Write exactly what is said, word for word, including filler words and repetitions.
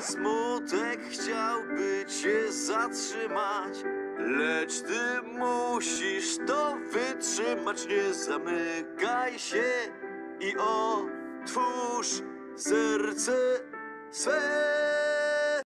Smutek chciałby cię zatrzymać, lecz ty musisz to wytrzymać. Nie zamykaj się i otwórz serce swe.